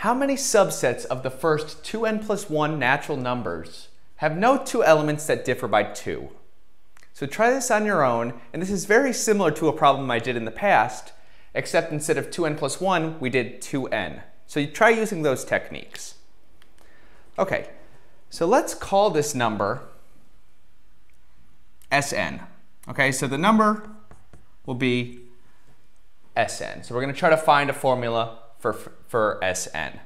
How many subsets of the first 2n+1 natural numbers have no two elements that differ by 2? So try this on your own, and this is very similar to a problem I did in the past, except instead of 2n+1, we did 2n. So you try using those techniques. Okay, so let's call this number Sn. Okay, so the number will be Sn. So we're going to try to find a formula for Sn.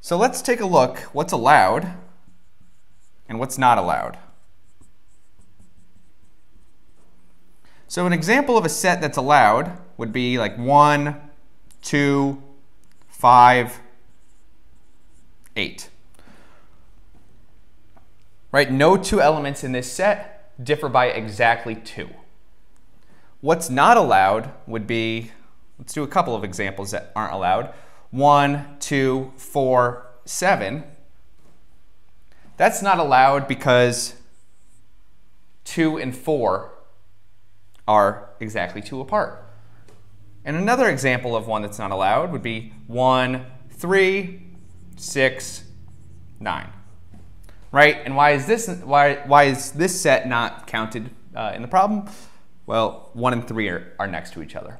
So let's take a look what's allowed and what's not allowed. So an example of a set that's allowed would be like 1, 2, 5, 8. Right? No two elements in this set differ by exactly 2. What's not allowed would be, let's do a couple of examples that aren't allowed. 1, 2, 4, 7. That's not allowed because 2 and 4 are exactly 2 apart. And another example of one that's not allowed would be 1, 3, 6, 9. Right? And why is this set not counted in the problem? Well, 1 and 3 are next to each other.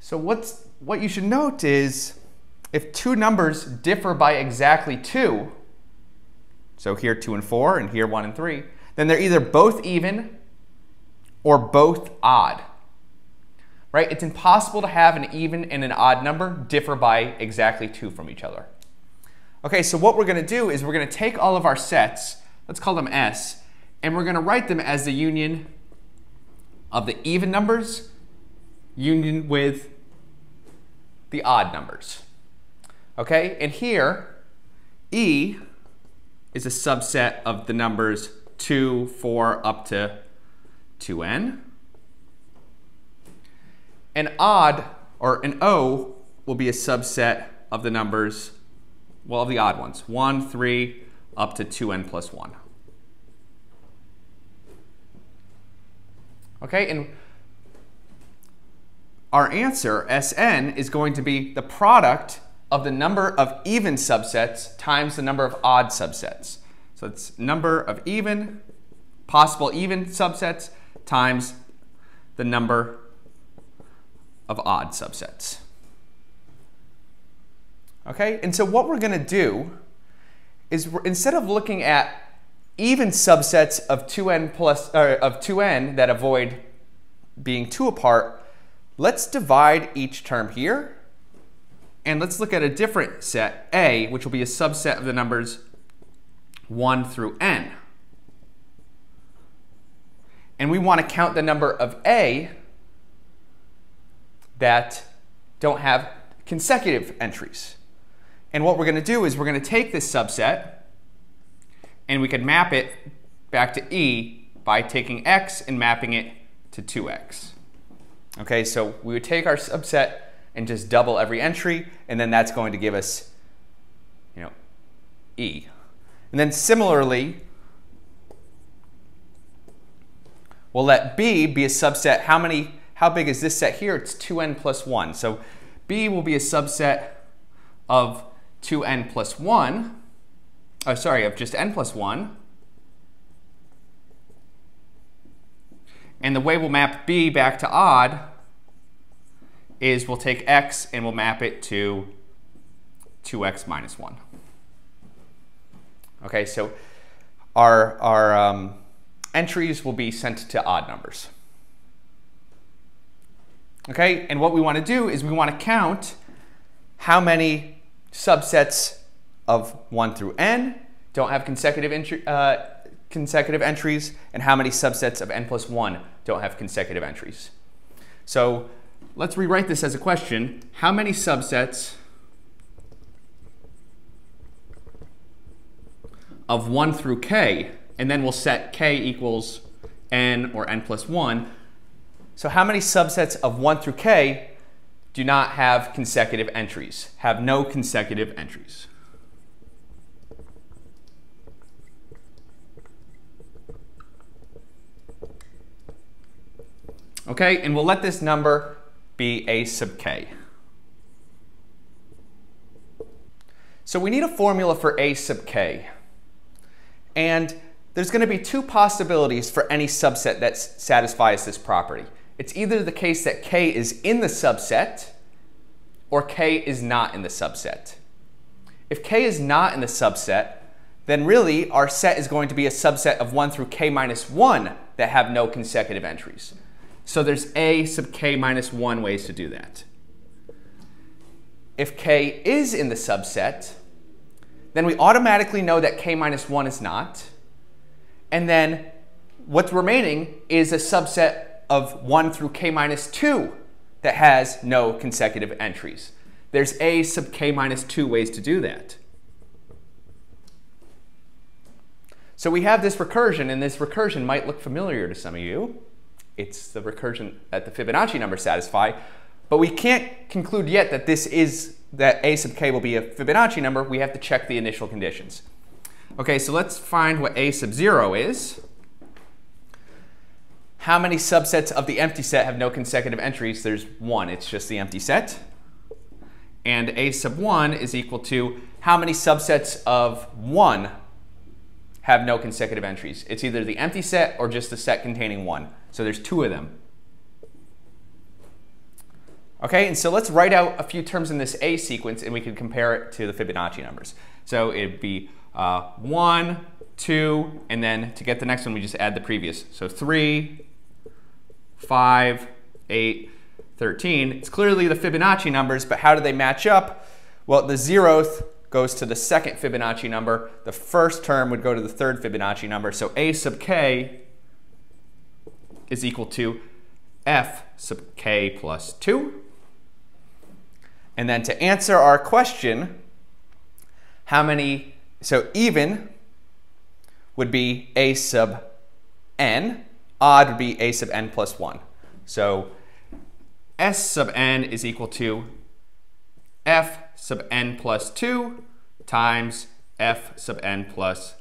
So what you should note is if two numbers differ by exactly 2, so here 2 and 4 and here 1 and 3, then they're either both even or both odd. Right? It's impossible to have an even and an odd number differ by exactly 2 from each other. Okay, so what we're going to do is we're going to take all of our sets, let's call them S, and we're going to write them as the union of the even numbers union with the odd numbers. Okay, and here E is a subset of the numbers 2, 4, up to 2n. An odd, or an O, will be a subset of the numbers, well, of the odd ones, 1, 3, up to 2n+1. Okay, and our answer, Sn, is going to be the product of the number of even subsets times the number of odd subsets. So it's number of even, possible even subsets times the number of odd subsets. Okay, and so what we're going to do is instead of looking at even subsets of 2n that avoid being 2 apart, let's divide each term here, and let's look at a different set, A, which will be a subset of the numbers 1 through n. And we want to count the number of A that don't have consecutive entries. And what we're going to do is we're going to take this subset, and we can map it back to E by taking x and mapping it to 2x. Okay, so we would take our subset and just double every entry, and then that's going to give us, you know, E. And then similarly, we'll let B be a subset. How big is this set here? It's 2n+1. So B will be a subset of 2n+1. Oh, sorry, of just n+1. And the way we'll map B back to odd is we'll take x and we'll map it to 2x-1. Okay, so our entries will be sent to odd numbers. Okay, and what we want to do is we want to count how many subsets of 1 through n don't have consecutive entries, and how many subsets of n+1 don't have consecutive entries. So let's rewrite this as a question. How many subsets of 1 through k, and then we'll set k equals n or n+1. So how many subsets of 1 through k do not have consecutive entries, have no consecutive entries? Okay, and we'll let this number be a sub k. So we need a formula for a sub k. And there's going to be two possibilities for any subset that satisfies this property. It's either the case that k is in the subset or k is not in the subset. If k is not in the subset, then really our set is going to be a subset of 1 through k minus 1 that have no consecutive entries. So there's a sub k minus 1 ways to do that. If k is in the subset, then we automatically know that k minus 1 is not. And then what's remaining is a subset of 1 through k minus 2 that has no consecutive entries. There's a sub k minus 2 ways to do that. So we have this recursion, and this recursion might look familiar to some of you. It's the recursion that the Fibonacci numbers satisfy, but we can't conclude yet that this is, that a sub k will be a Fibonacci number. We have to check the initial conditions. Okay, so let's find what a sub 0 is. How many subsets of the empty set have no consecutive entries? There's one, it's just the empty set. And a sub 1 is equal to how many subsets of 1 have no consecutive entries? It's either the empty set or just the set containing 1. So there's two of them. Okay, and so let's write out a few terms in this a sequence and we can compare it to the Fibonacci numbers. So it'd be 1, 2, and then to get the next one we just add the previous. So 3, 5, 8, 13. It's clearly the Fibonacci numbers, but how do they match up? Well, the 0th goes to the second Fibonacci number. The first term would go to the third Fibonacci number. So a sub k is equal to f sub k plus 2. And then to answer our question, how many, so even would be a sub n. Odd would be a sub n plus 1. So s sub n is equal to f sub n plus 2 times f sub n plus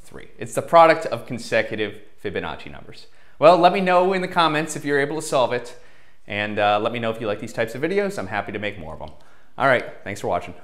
3. It's the product of consecutive Fibonacci numbers. Well, let me know in the comments if you're able to solve it, and let me know if you like these types of videos. I'm happy to make more of them. All right, thanks for watching.